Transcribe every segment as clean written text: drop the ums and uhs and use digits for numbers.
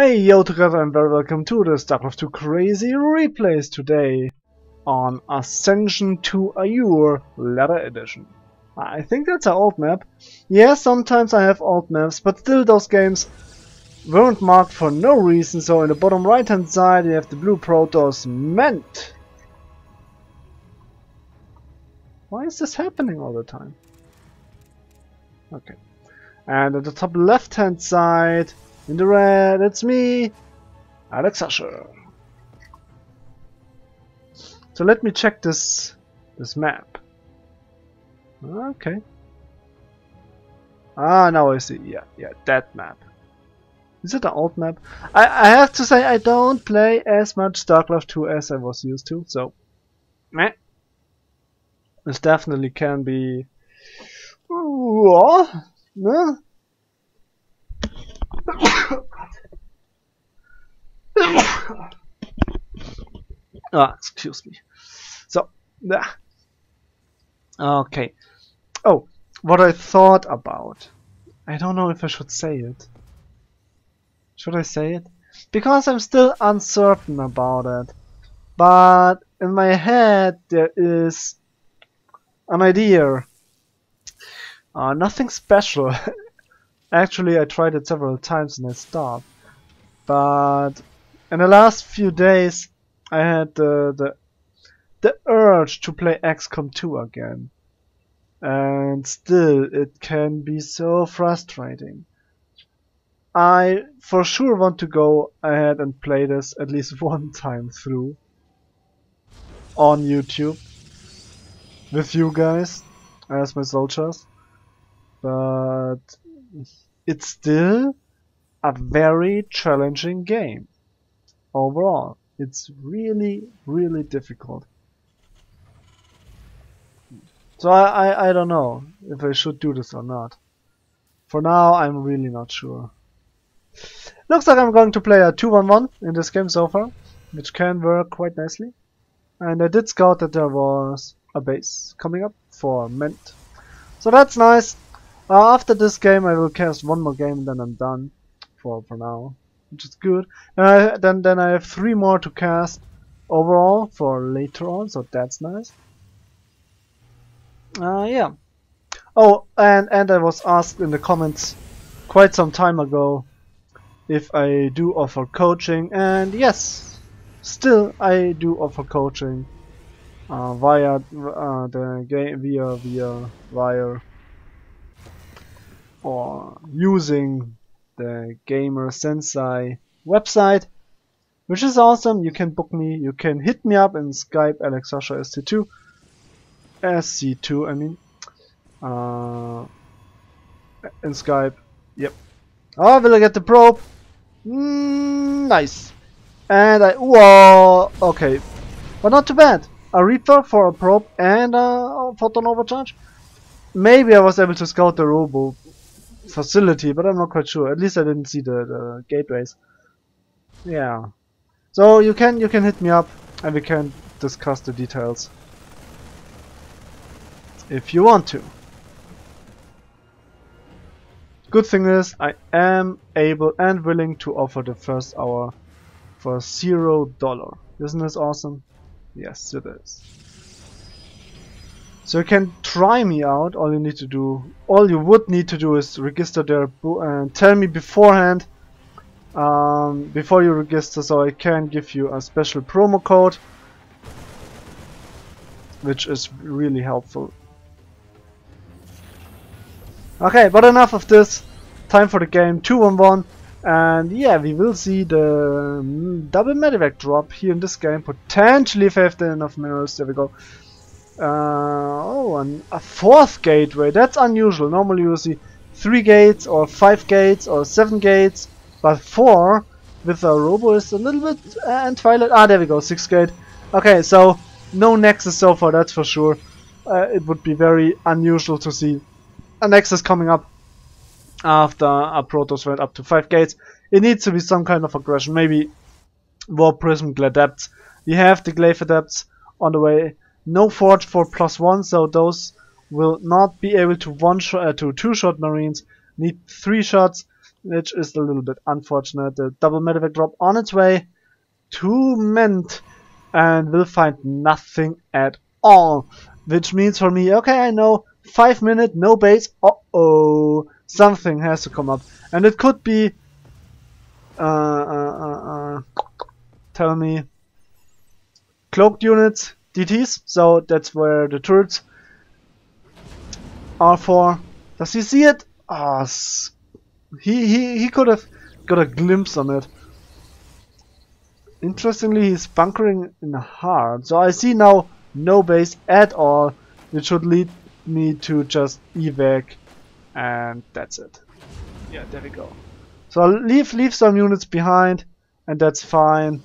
Hey yo together and very welcome to this Dark Love 2 crazy replays today on Ascension to Aiur LE edition. I think that's an old map. Yeah, sometimes I have old maps, but still those games weren't marked for no reason. So in the bottom right hand side you have the blue Protoss meant. Why is this happening all the time? Okay. And at the top left hand side in the red, it's me, Alexusher. So let me check this map. Okay. Ah, now I see. Yeah, that map. Is it an old map? I have to say I don't play as much Dark Love 2 as I was used to, so meh. This definitely can be. No? Excuse me. So, okay. Oh, what I thought about. I don't know if I should say it. Should I say it? Because I'm still uncertain about it. But in my head there is an idea. Nothing special. Actually, I tried it several times and I stopped. But in the last few days, I had the urge to play XCOM 2 again. And still, it can be so frustrating. I for sure want to go ahead and play this at least one time through on YouTube with you guys as my soldiers. But it's still a very challenging game. Overall, it's really, really difficult. So I don't know if I should do this or not. For now, I'm really not sure. Looks like I'm going to play a 2-1-1 in this game so far, which can work quite nicely. And I did scout that there was a base coming up for Mint. So that's nice. After this game I will cast one more game, then I'm done for now, which is good. And then I have 3 more to cast overall for later on, so that's nice. Yeah. Oh, and I was asked in the comments quite some time ago if I do offer coaching, and yes, still I do offer coaching via the game via or using the Gamer Sensei website, which is awesome. You can book me, you can hit me up in Skype, Alexusher st2, SC2 I mean, in Skype, yep. Oh, will I get the probe? Nice. And whoa, okay, but not too bad. A Reaper for a probe and a photon overcharge. Maybe I was able to scout the robo facility, but I'm not quite sure. At least I didn't see the gateways. Yeah. So you can hit me up and we can discuss the details if you want to. Good thing is I am able and willing to offer the first hour for $0. Isn't this awesome? Yes, it is. So you can try me out. All you would need to do is register there and tell me beforehand, before you register, so I can give you a special promo code, which is really helpful. Okay, but enough of this. Time for the game. 2-1-1, and yeah, we will see the double medevac drop here in this game potentially if I have enough minerals. There we go. Oh, and a 4th gateway, that's unusual. Normally you see 3 gates or 5 gates or 7 gates, but 4 with a robo is a little bit and Twilight. Ah, there we go, 6th gate. Okay, so no nexus so far, that's for sure. It would be very unusual to see a nexus coming up after a Protoss went up to 5 gates. It needs to be some kind of aggression, maybe Warp Prism Gladepts. You have the Gladepts on the way. No forge for +1, so those will not be able to 2-shot marines. Need 3 shots. which is a little bit unfortunate. The double medevac drop on its way to Mint and will find nothing at all, which means for me, okay, I know, 5 minute, no base, uh-oh, something has to come up, and it could be, tell me, cloaked units, DTs, so that's where the turrets are for. Does he see it? Ah, oh, he could have got a glimpse on it. Interestingly, he's bunkering in hard, so I see now no base at all, which should lead me to just evac, and that's it. Yeah, there we go. So I'll leave some units behind, and that's fine.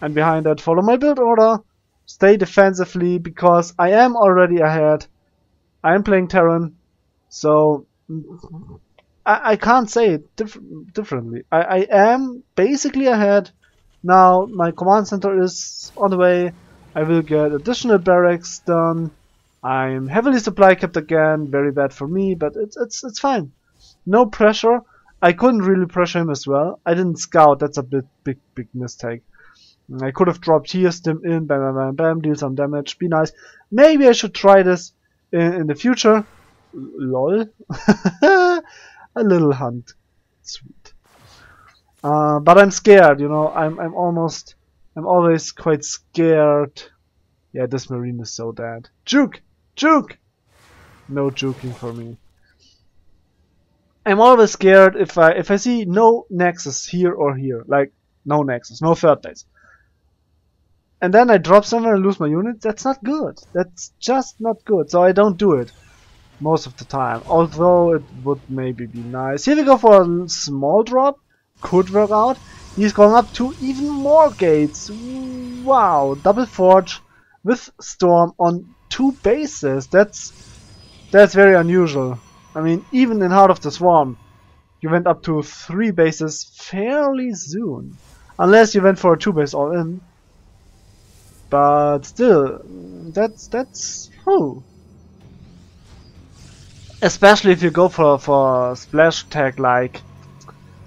And behind that, follow my build order, stay defensively, because I am already ahead. I am playing Terran, so I can't say it differently. I am basically ahead. Now my command center is on the way. I will get additional barracks done. I'm heavily supply kept again, very bad for me, but it's fine. No pressure. I couldn't really pressure him as well. I didn't scout, that's a big mistake. I could have dropped here, stim in, bam bam bam bam, deal some damage, be nice. Maybe I should try this in the future. Lol. A little hunt. Sweet. But I'm scared, you know, I'm always quite scared. Yeah, this marine is so dead. Juke! Juke! No juking for me. I'm always scared if I see no nexus here or here, like no nexus, no third base, and then I drop somewhere and lose my unit. That's not good. That's just not good. So I don't do it most of the time. Although it would maybe be nice. Here we go for a small drop. Could work out. He's going up to even more gates. Wow! Double forge with storm on 2 bases. That's very unusual. I mean, even in Heart of the Swarm, you went up to 3 bases fairly soon. Unless you went for a 2-base all-in. But still, that's who. Especially if you go for splash tag like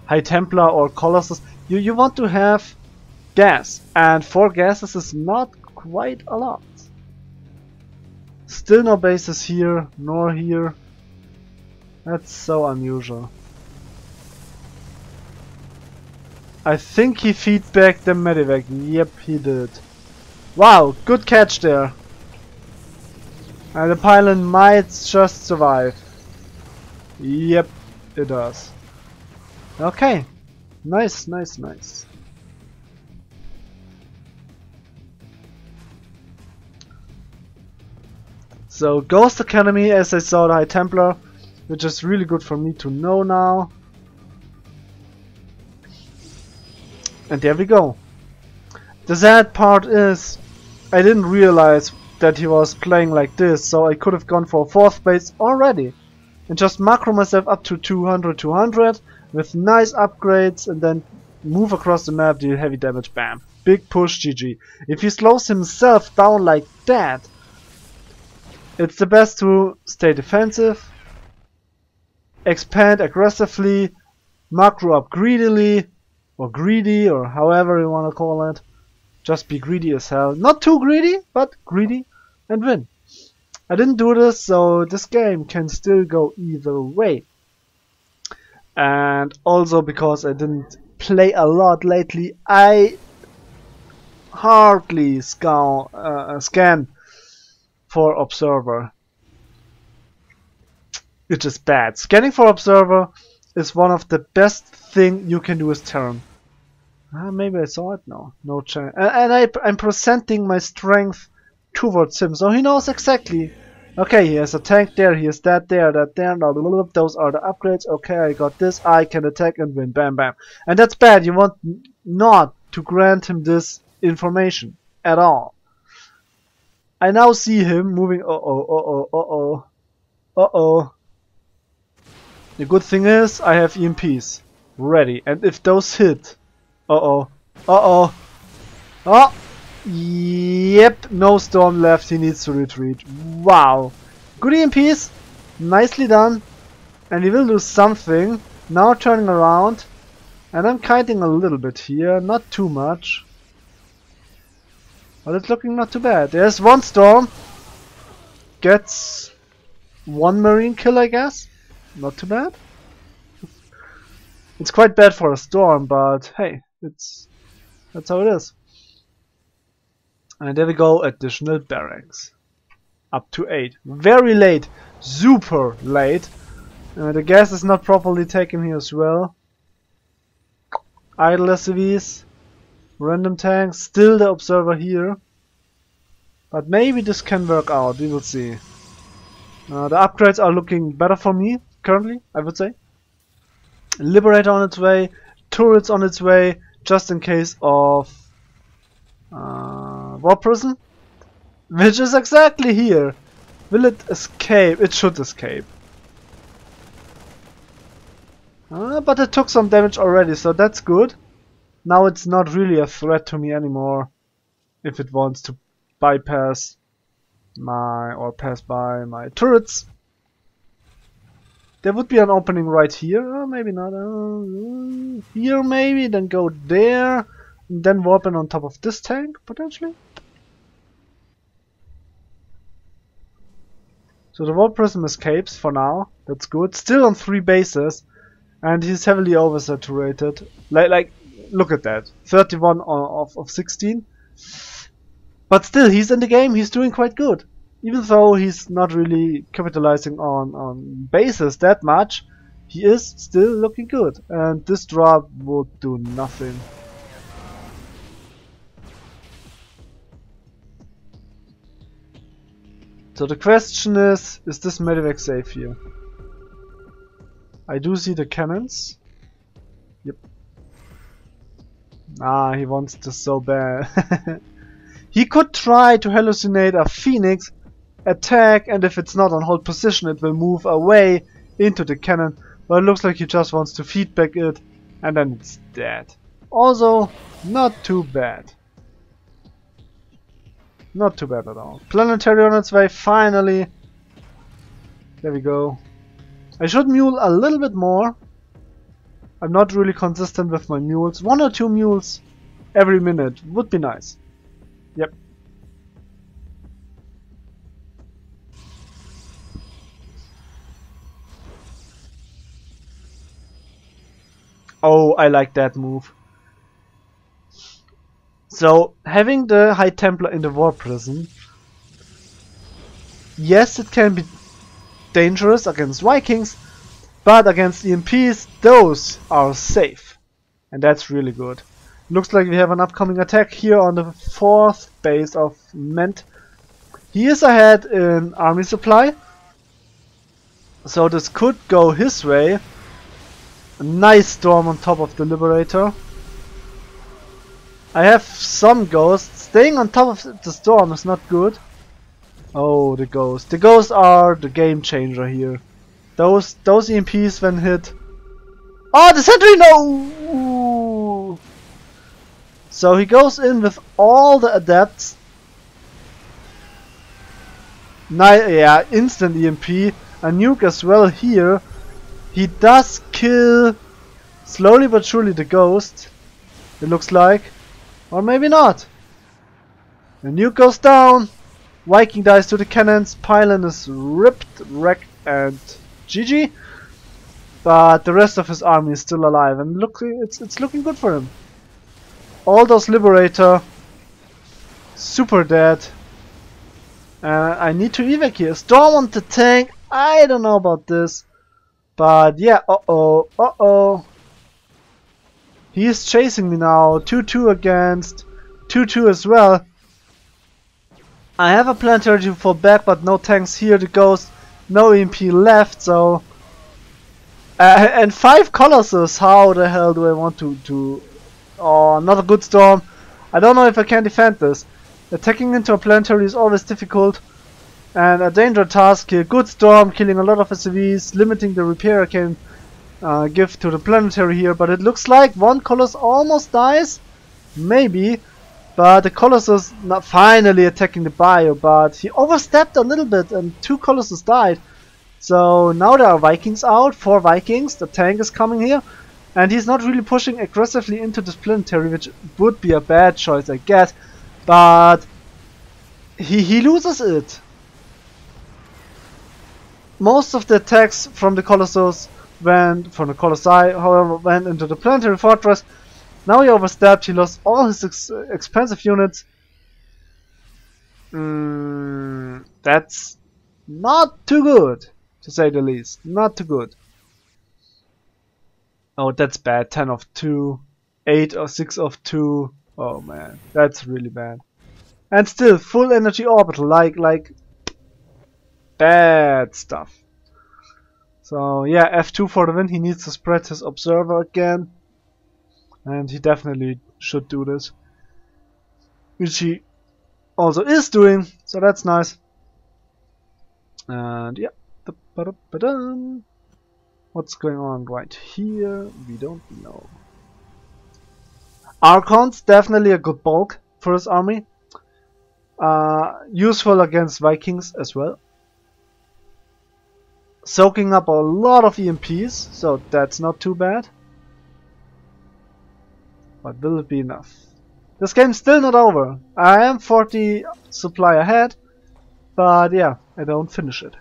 High Templar or Colossus. You want to have gas, and 4 gases is not quite a lot. Still no bases here, nor here. That's so unusual. I think he feed back the medevac. Yep, he did. Wow, good catch there. And the pylon might just survive. Yep, it does. Okay. Nice, nice, nice. So, Ghost Academy, as I saw the High Templar, which is really good for me to know now. And there we go. The sad part is, I didn't realize that he was playing like this, so I could have gone for a 4th base already. And just macro myself up to 200-200 with nice upgrades, and then move across the map, deal heavy damage, bam. Big push, GG. If he slows himself down like that, it's the best to stay defensive. Expand aggressively, macro up greedily, or greedy, or however you want to call it. Just be greedy as hell. Not too greedy, but greedy, and win. I didn't do this, so this game can still go either way. And also because I didn't play a lot lately, I hardly scan for Observer. Which is bad. Scanning for Observer is one of the best thing you can do as Terran. Maybe I saw it now. No chance. And I'm presenting my strength towards him, so he knows exactly. Okay, he has a tank there, he has that there, that there. Now those are the upgrades. Okay, I got this. I can attack and win. Bam, bam. And that's bad. You want not to grant him this information at all. I now see him moving. Uh oh. The good thing is, I have EMPs ready, and if those hit, yep, no storm left, he needs to retreat. Wow, good EMPs, nicely done, and he will do something. Now turning around, and I'm kiting a little bit here, not too much. But it's looking not too bad. There's one storm. Gets one marine kill, I guess. Not too bad. It's quite bad for a storm, but hey, that's how it is. And there we go, additional barracks. Up to 8. Very late. Super late. The gas is not properly taken here as well. Idle SCVs. Random tanks. Still the observer here. But maybe this can work out. We will see. The upgrades are looking better for me currently, I would say. Liberator on its way. Turrets on its way. Just in case of War Prison. Which is exactly here. Will it escape? It should escape. But it took some damage already, so that's good. Now it's not really a threat to me anymore. If it wants to bypass my, or pass by my turrets. There would be an opening right here. Oh, maybe not. Here maybe, then go there. And then warp in on top of this tank, potentially. So the War Prism escapes for now, that's good. Still on 3 bases, and he's heavily oversaturated. Like look at that, 31 of 16. But still, he's in the game, he's doing quite good. Even though he's not really capitalizing on bases that much, he is still looking good. And this drop would do nothing. So the question is this medevac safe here? I do see the cannons. Yep. Ah, he wants this so bad. He could try to hallucinate a Phoenix, attack, and if it's not on hold position, it will move away into the cannon. But it looks like he just wants to feedback it, and then it's dead. Also, not too bad. Not too bad at all. Planetary on its way, finally. There we go. I should mule a little bit more. I'm not really consistent with my mules. 1 or 2 mules every minute would be nice. Yep. Oh, I like that move. So, having the High Templar in the War Prison, yes, it can be dangerous against Vikings, but against EMPs, those are safe. And that's really good. Looks like we have an upcoming attack here on the 4th base of Ment. He is ahead in army supply, so this could go his way. A nice storm on top of the Liberator. I have some ghosts. Staying on top of the storm is not good. Oh, the ghosts. The ghosts are the game changer here. Those EMPs when hit. Oh, the sentry! No! So he goes in with all the adepts. Yeah, instant EMP. A nuke as well here. He does kill slowly but surely the ghost. It looks like. Or maybe not. The nuke goes down. Viking dies to the cannons. Pylon is ripped, wrecked, and GG. But the rest of his army is still alive, and look, it's looking good for him. All those Liberator, super dead. I need to evac here. Storm on the tank. I don't know about this, but yeah. Uh oh. He is chasing me now, 2-2 against, 2-2 as well. I have a planetary to fall back, but no tanks here, the ghost, no EMP left, so... and 5 Colossus, how the hell do I want to... Oh, not a good storm. I don't know if I can defend this. Attacking into a planetary is always difficult, and a dangerous task here. Good storm, killing a lot of SCVs, limiting the repair I can give to the planetary here, but it looks like one Colossus almost dies, maybe, but the Colossus not finally attacking the bio, but he overstepped a little bit and 2 Colossus died. So now there are Vikings out, 4 Vikings, the tank is coming here, and he's not really pushing aggressively into this planetary, which would be a bad choice, I guess, but he loses it. Most of the attacks from the Colossus went, from the Colossi, however, went into the planetary fortress. Now he overstepped, he lost all his expensive units. That's not too good, to say the least. Not too good. Oh, that's bad. 10 of 2, 8 or 6 of 2. Oh man, that's really bad. And still, full energy orbital, like bad stuff. So yeah, F2 for the win. He needs to spread his observer again. And he definitely should do this, which he also is doing, so that's nice. And yeah, what's going on right here? We don't know. Archon's definitely a good bulk for his army. Useful against Vikings as well. Soaking up a lot of EMPs, so that's not too bad. But will it be enough? This game's still not over. I am 40 supply ahead, but yeah, I don't finish it.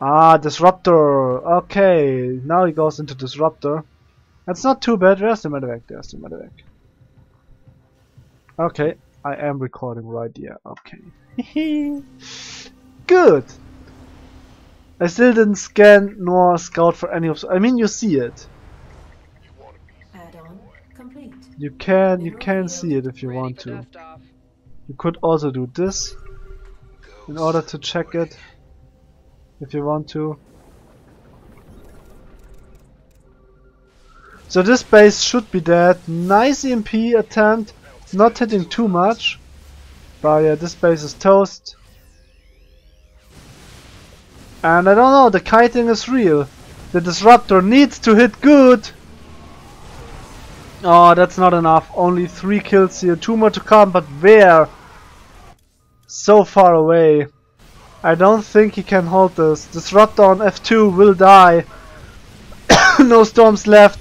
Ah, Disruptor. Okay, now he goes into Disruptor. That's not too bad. Where's the medevac? There's the medevac. Okay, I am recording right here. Okay. Good. I still didn't scan nor scout for any of. I mean, you see it. You can see it if you want to. You could also do this in order to check it if you want to. So this base should be dead. Nice EMP attempt, not hitting too much, but yeah, this base is toast. And I don't know, the kiting is real. The Disruptor needs to hit good. Oh, that's not enough. Only 3 kills here. 2 more to come, but where? So far away. I don't think he can hold this. Disruptor on F2 will die. No storms left.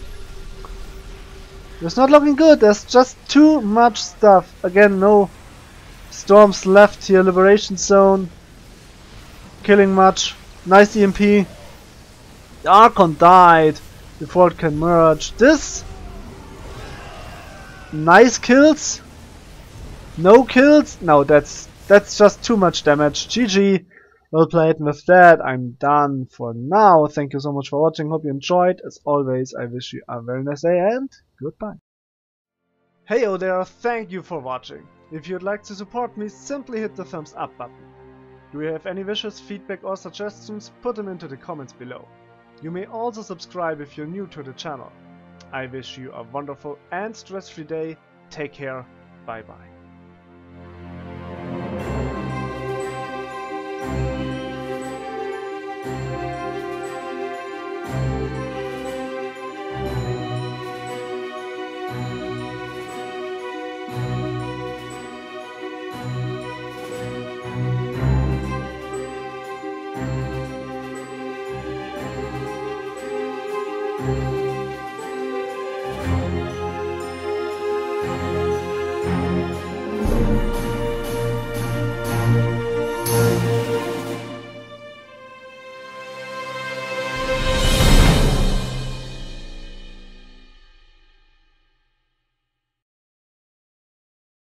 It's not looking good. There's just too much stuff. Again, no storms left here. Liberation zone. Killing much. Nice EMP. The Archon died before it can merge. This... nice kills, no kills, no, that's just too much damage. GG, well played. With that, I'm done for now. Thank you so much for watching, hope you enjoyed. As always, I wish you a very nice day and goodbye. Heyo there, thank you for watching. If you'd like to support me, simply hit the thumbs up button. Do you have any wishes, feedback or suggestions, put them into the comments below. You may also subscribe if you're new to the channel. I wish you a wonderful and stress-free day. Take care. Bye-bye.